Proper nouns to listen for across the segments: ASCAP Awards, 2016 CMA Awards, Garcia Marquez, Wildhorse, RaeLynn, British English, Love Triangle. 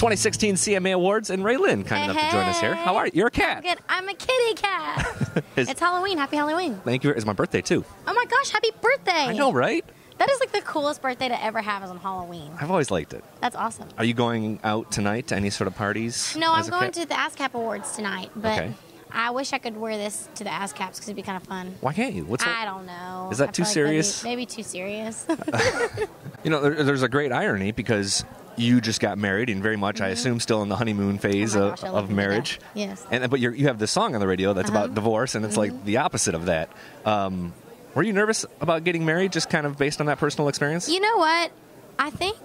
2016 CMA Awards, and RaeLynn, kind enough to join us here. How are you? You're a cat. I'm good. I'm a kitty cat. It's Halloween. Happy Halloween. Thank you. It's my birthday, too. Oh, my gosh. Happy birthday. I know, right? That is like the coolest birthday to ever have is on Halloween. I've always liked it. That's awesome. Are you going out tonight to any sort of parties? No, I'm going to the ASCAP Awards tonight, but I wish I could wear this to the ASCAPs because it'd be kind of fun. Why can't you? What's I don't know. Is that too serious? Maybe too serious. You know, there's a great irony because you just got married and very much, I assume, still in the honeymoon phase of marriage. Yes. And but you have this song on the radio that's about divorce, and it's like the opposite of that. Were you nervous about getting married, just kind of based on that personal experience? You know what? I think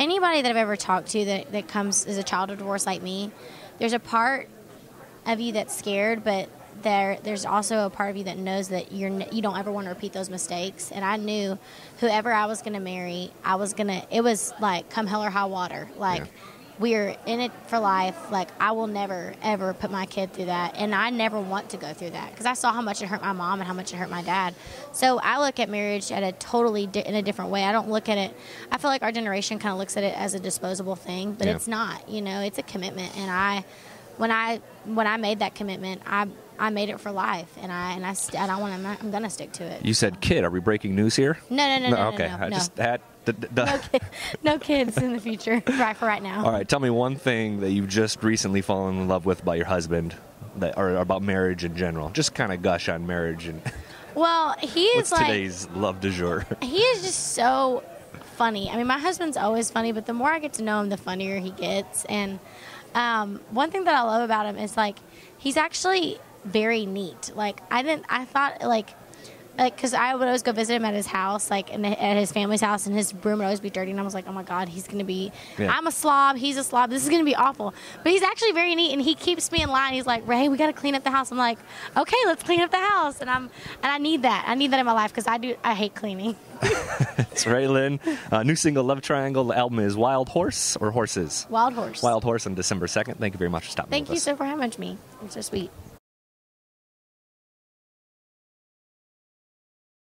anybody that I've ever talked to that comes as a child of divorce like me, there's a part of you that's scared, but there's also a part of you that knows that you don't ever want to repeat those mistakes. And I knew whoever I was going to marry, it was like come hell or high water. Like, we're in it for life. Like, I will never, ever put my kid through that. And I never want to go through that because I saw how much it hurt my mom and how much it hurt my dad. So I look at marriage at a totally in a different way. I don't look at it. I feel like our generation kind of looks at it as a disposable thing, but it's not, you know, it's a commitment. And when I made that commitment, I made it for life, and I'm gonna stick to it. You said kid. Are we breaking news here? No. Okay, no, no, no. I just had no kids in the future. Right for right now. All right, tell me one thing that you've just recently fallen in love with about your husband, or about marriage in general. Just kind of gush on marriage and. Well, he is like today's love du jour. He is just so funny. I mean, my husband's always funny, but the more I get to know him, the funnier he gets. And one thing that I love about him is like he's actually very neat. Like I thought because I would always go visit him at his house, like at his family's house, and his room would always be dirty, and I was like, oh my god, he's gonna be I'm a slob, he's a slob, this is gonna be awful. But he's actually very neat, and he keeps me in line. He's like, Ray, we gotta clean up the house. I'm like, okay, let's clean up the house. And I need that. I need that in my life because I hate cleaning. It's RaeLynn. New single, Love Triangle. The album is Wildhorse or Horses? Wildhorse. Wildhorse on December 2nd. Thank you very much for stopping with us. Thank you so for having me. You're so sweet.